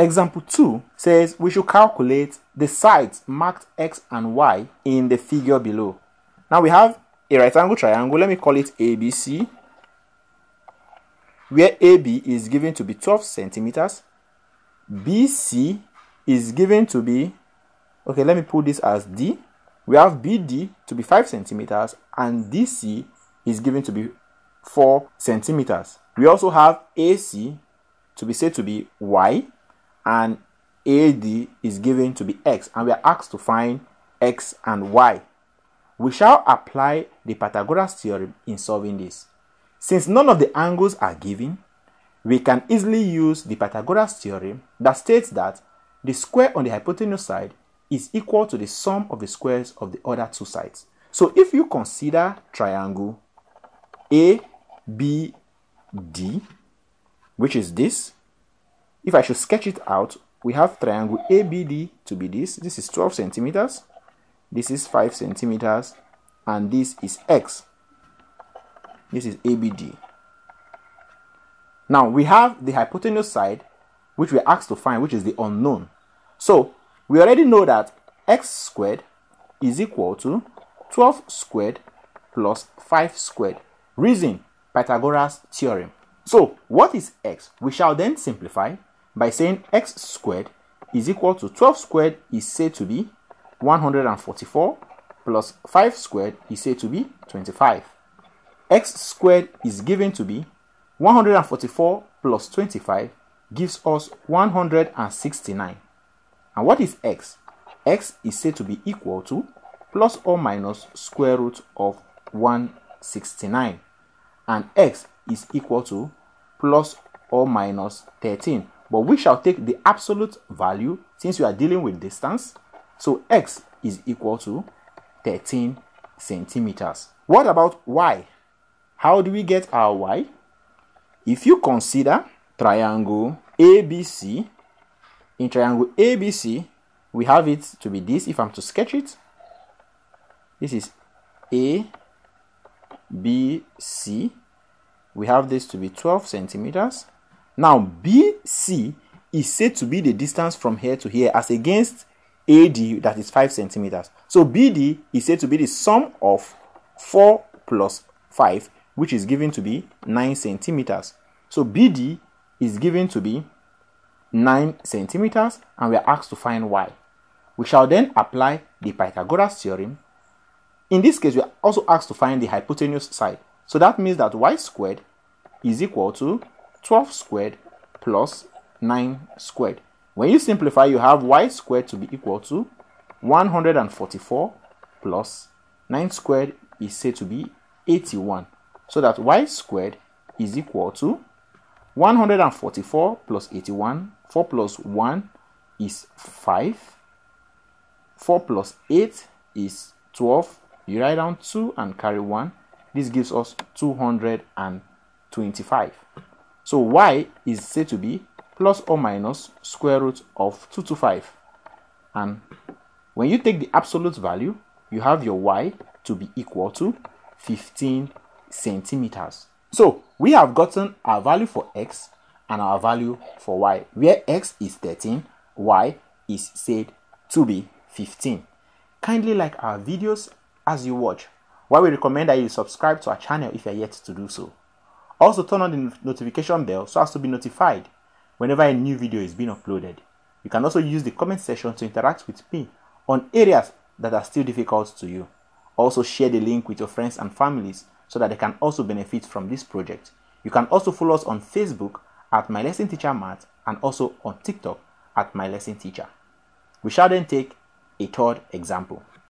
Example 2 says we should calculate the sides marked X and Y in the figure below. Now we have a right-angle triangle, let me call it ABC, where AB is given to be 12 centimeters, BC is given to be, okay, let me put this as D. We have BD to be 5 centimeters and DC is given to be 4 centimeters. We also have AC to be said to be Y, and AD is given to be X, and we are asked to find X and Y. We shall apply the Pythagoras theorem in solving this. Since none of the angles are given, we can easily use the Pythagoras theorem that states that the square on the hypotenuse side is equal to the sum of the squares of the other two sides. So if you consider triangle ABD, which is this, if I should sketch it out, we have triangle ABD to be this. This is 12 centimeters, this is 5 centimeters, and this is X. This is ABD. Now we have the hypotenuse side, which we are asked to find, which is the unknown. So we already know that X squared is equal to 12 squared plus 5 squared. Reason: Pythagoras theorem. So what is X? We shall then simplify by saying X squared is equal to 12 squared is said to be 144 plus 5 squared is said to be 25. X squared is given to be 144 plus 25 gives us 169. And what is X? X is said to be equal to plus or minus square root of 169. And X is equal to plus or minus 13. But we shall take the absolute value since we are dealing with distance. So X is equal to 13 centimeters. What about Y? How do we get our Y? If you consider triangle ABC, in triangle ABC, we have it to be this. If I'm to sketch it, this is ABC. We have this to be 12 centimeters. Now, BC is said to be the distance from here to here as against AD, that is 5 centimeters. So, BD is said to be the sum of 4 plus 5, which is given to be 9 centimeters. So, BD is given to be 9 centimeters, and we are asked to find Y. We shall then apply the Pythagoras theorem. In this case, we are also asked to find the hypotenuse side. So that means that Y squared is equal to 12 squared plus 9 squared. When you simplify, you have Y squared to be equal to 144 plus 9 squared is said to be 81. So that Y squared is equal to 144 plus 81. 4 plus 1 is 5. 4 plus 8 is 12. You write down 2 and carry 1. This gives us 225. So Y is said to be plus or minus square root of 225. And when you take the absolute value, you have your Y to be equal to 15 centimeters. So we have gotten our value for X and our value for Y, where X is 13, Y is said to be 15. Kindly like our videos as you watch, while we recommend that you subscribe to our channel if you are yet to do so. Also turn on the notification bell so as to be notified whenever a new video is being uploaded. You can also use the comment section to interact with me on areas that are still difficult to you. Also share the link with your friends and families so that they can also benefit from this project. You can also follow us on Facebook at mylessonteacher and also on TikTok at mylessonteacher. We shall then take a third example.